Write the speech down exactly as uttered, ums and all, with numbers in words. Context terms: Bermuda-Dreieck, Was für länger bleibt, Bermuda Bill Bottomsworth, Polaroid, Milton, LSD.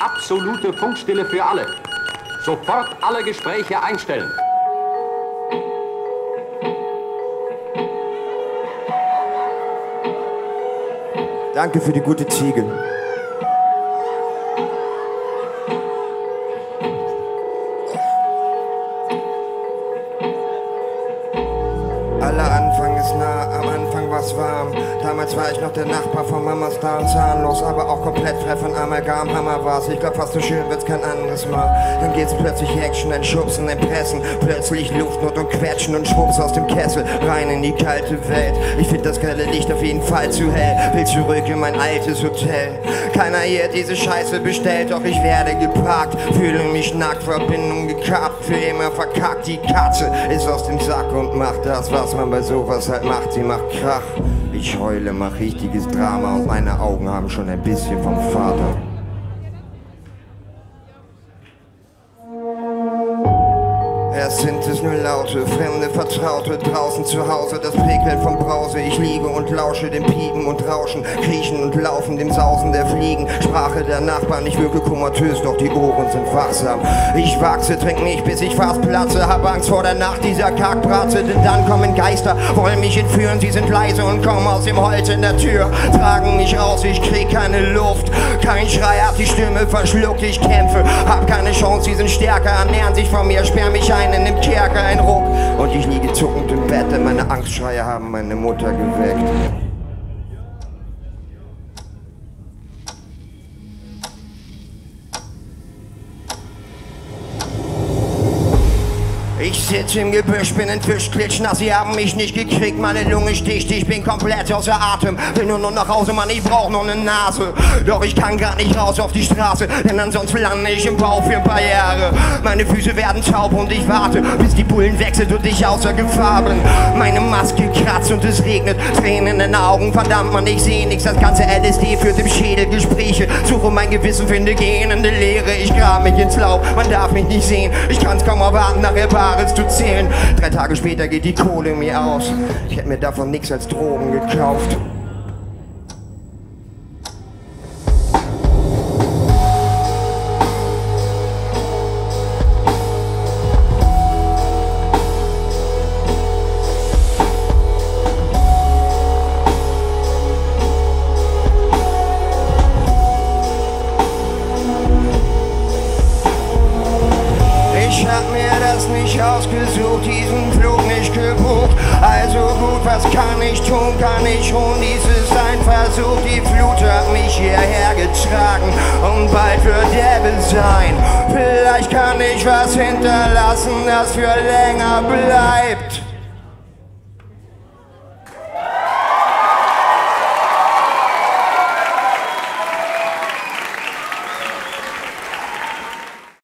Absolute Funkstille für alle. Sofort alle Gespräche einstellen. Danke für die gute Ziege. Aller Anfang ist nah, am Anfang war's warm. Damals war ich noch der Nachbar von Mamas Darm, zahnlos, aber auch komplett frei von Amalgam. Hammer war's, ich glaub fast so schön wird's kein anderes Mal. Dann geht's plötzlich Action, ein Schubsen, ein Pressen, plötzlich Luftnot und Quetschen und Schwupps aus dem Kessel, rein in die kalte Welt. Ich find das geile Licht auf jeden Fall zu hell, will zurück in mein altes Hotel. Keiner hier diese Scheiße bestellt, doch ich werde geparkt, fühle mich nackt, Verbindung gekappt, für immer verkackt. Die Katze ist aus dem Sack und macht das, was man bei sowas halt macht, sie macht Krach. Ich heule, mach richtiges Drama und meine Augen haben schon ein bisschen vom Vater. Erst sind es nur Laute, fremde Vertraute, draußen zu Hause, das Prickeln vom Brause. Ich liege und lausche dem Piepen und Rauschen, Kriechen und Laufen, dem Sausen der Fliegen. Sprache der Nachbarn, ich wirke komatös, doch die Ohren sind wachsam. Ich wachse, trink mich, bis ich fast platze, hab Angst vor der Nacht dieser Kackbratze. Denn dann kommen Geister, wollen mich entführen, sie sind leise und kommen aus dem Holz in der Tür. Tragen mich raus, ich krieg keine Luft, kein Schrei, hab die Stimme verschluckt. Ich kämpfe, hab keine Chance, sie sind stärker, ernähren sich von mir, sperr mich ein in dem Kerker, ein Ruck, und ich liege zuckend im Bett, denn meine Angstschreie haben meine Mutter geweckt. Ich sitz im Gebüsch, bin entwischt, klitschnass, sie haben mich nicht gekriegt, meine Lunge sticht, ich bin komplett außer Atem, will nur noch nach Hause, Mann, ich brauch noch ne Nase, doch ich kann gar nicht raus auf die Straße, denn ansonsten lande ich im Bau für ein paar Jahre, meine Füße werden taub und ich warte, bis die Bullen wechselt und ich außer Gefahr bin, meine Maske kratzt und es regnet, Tränen in den Augen, verdammt, Mann, ich seh nix, das ganze L S D führt im Schädel Gespräche, suche mein Gewissen, finde gähnende Leere, ich grab mich ins Laub, man darf mich nicht sehen, ich kann's kaum erwarten, nachher war zu zählen. Drei Tage später geht die Kohle mir aus. Ich hätte mir davon nichts als Drogen gekauft. Nicht ausgesucht, diesen Flug nicht gebucht. Also gut, was kann ich tun? Kann ich ruhen? Dies ist ein Versuch. Die Flut hat mich hierher getragen und bald wird Debel sein. Vielleicht kann ich was hinterlassen, das für länger bleibt.